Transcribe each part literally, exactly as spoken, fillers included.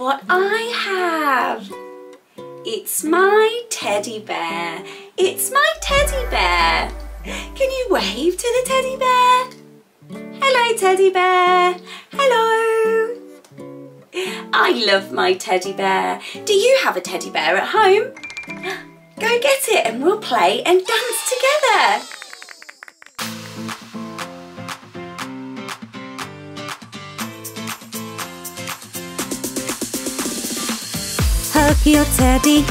look what I have. It's my teddy bear. It's my teddy bear. Can you wave to the teddy bear? Hello, teddy bear. Hello. I love my teddy bear. Do you have a teddy bear at home? Go get it and we'll play and dance together. Hug your teddy,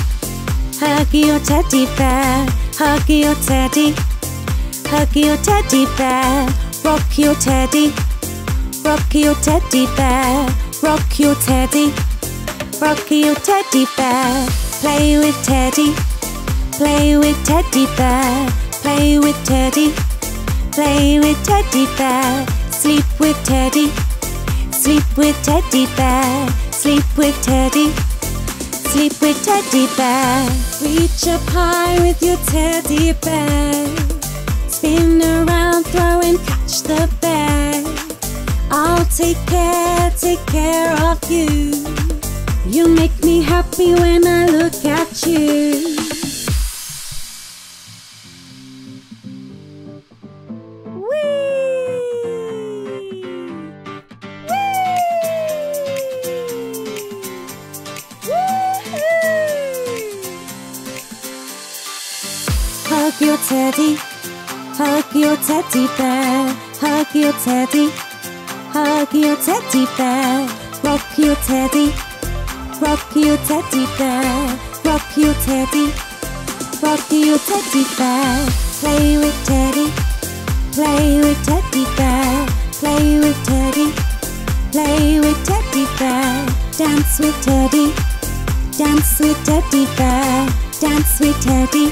hug your teddy bear, hug your teddy, hug your teddy bear, rock your teddy, rock your teddy bear, rock your teddy, rock your teddy bear, play with teddy, play with teddy bear, play with teddy, play with teddy bear, sleep with teddy, sleep with teddy bear, sleep with teddy. Sleep with teddy bear. Reach up high with your teddy bear. Spin around, throw and catch the bear. I'll take care, take care of you. You make me happy when I look at you. Hug your teddy, hug your teddy bear, hug your teddy, hug your teddy bear, rock your teddy, rock your teddy bear, rock your teddy, rock your teddy bear, play with teddy, play with teddy bear, play with teddy, play with teddy bear, dance with teddy, dance with teddy bear, dance with teddy.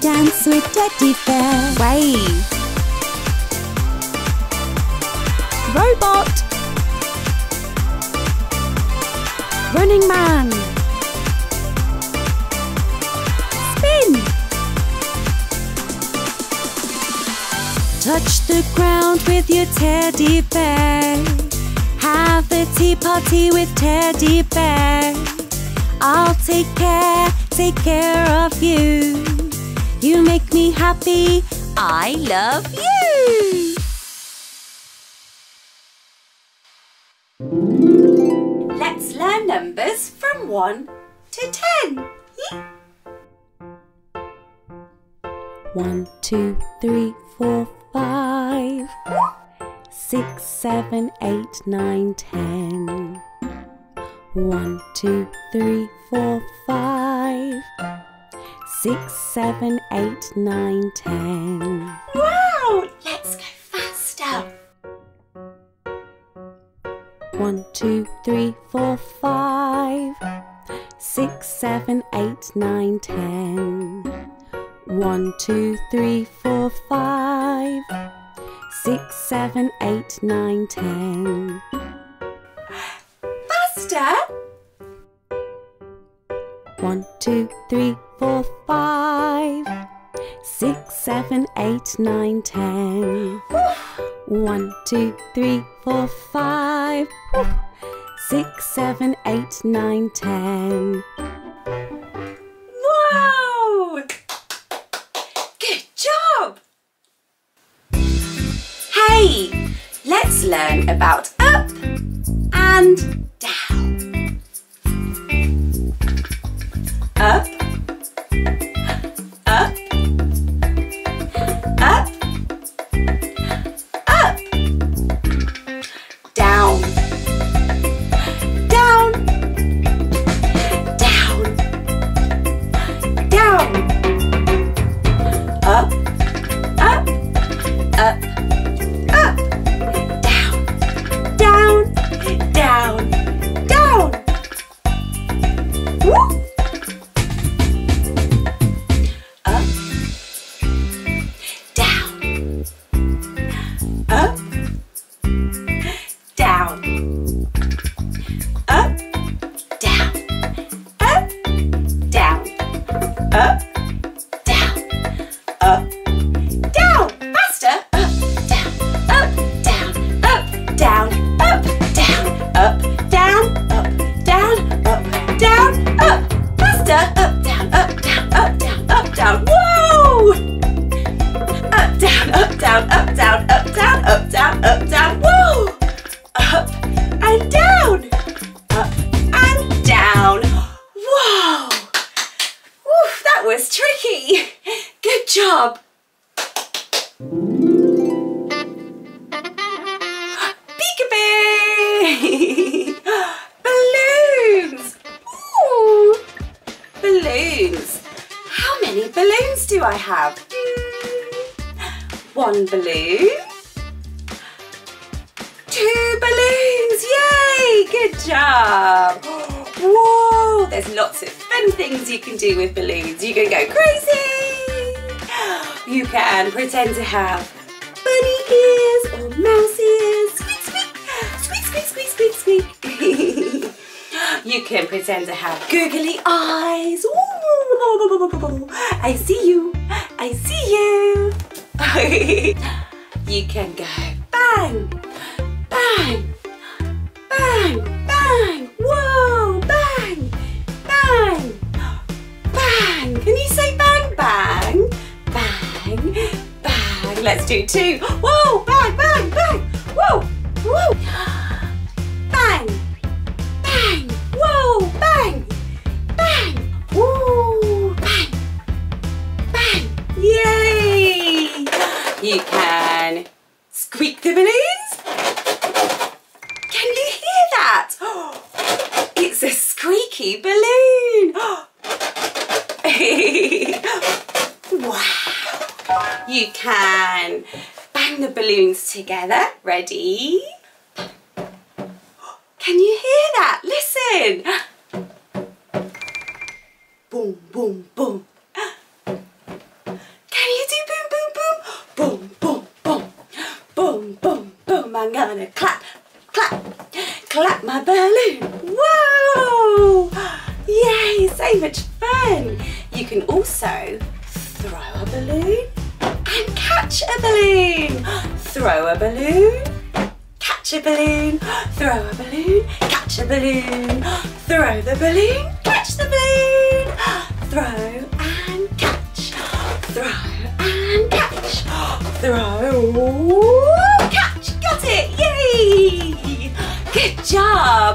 Dance with teddy bear. Wave. Robot. Running man. Spin. Touch the ground with your teddy bear. Have a tea party with teddy bear. I'll take care, take care of you. You make me happy. I love you. Let's learn numbers from one to ten. One, two, three, four, five, six, seven, eight, nine, ten. One, two, three, four, five. Six, seven, eight, nine, ten. Wow! Let's go faster. One, two, three, four, five. Six, seven, eight, nine, ten. One, two, three, four, five. Six, seven, eight, nine, ten. Faster! One, two, three, four, five, six, seven, eight, nine, ten. One, two, three, four, five, six, seven, eight, nine, ten. Wow! Good job! Hey! Let's learn about up and down. Up, up, up, up, down, down, down, down, up, up, up, up, down, down, down. have one balloon, two balloons, yay, good job. Whoa, there's lots of fun things you can do with balloons. You can go crazy. You can pretend to have bunny ears or mouse ears, squeak, squeak, squeak, squeak, squeak, squeak, squeak. You can pretend to have googly eyes. Ooh, I see you, I see you. You can go bang, bang, bang, bang, whoa, bang, bang, bang. Can you say bang, bang, bang, bang? Let's do two. Whoa, bang, bang, bang, whoa, whoa. Bang, bang, whoa, bang, bang, whoa, bang, bang, yay. You can squeak the balloons. Can you hear that? It's a squeaky balloon. Wow. You can bang the balloons together. Ready? Can you hear that? Listen. Boom, boom, boom. Can you do boom, boom, boom? Boom, boom, boom. Boom, boom, boom. I'm gonna clap, clap, clap my balloon. Whoa! Yay, so much fun. You can also throw a balloon and catch a balloon. Throw a balloon, catch a balloon, throw a balloon, catch a balloon, throw the balloon, catch the balloon, throw and catch, throw and catch, throw, catch, got it, yay! Good job!